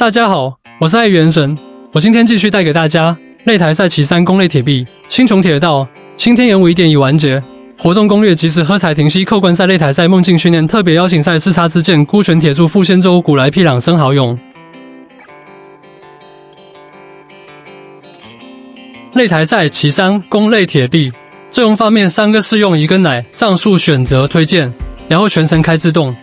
大家好，我是爱元神，我今天继续带给大家擂台赛棋三公擂铁壁新穹铁道新天演武1.1完结。活动攻略及时喝彩停息扣冠赛擂台赛梦境训练特别邀请赛四叉之剑孤拳铁柱副仙舟古来僻朗森好勇。擂台赛棋三公擂铁壁作用方面，三个适用一个乃战术选择推荐，然后全程开自动。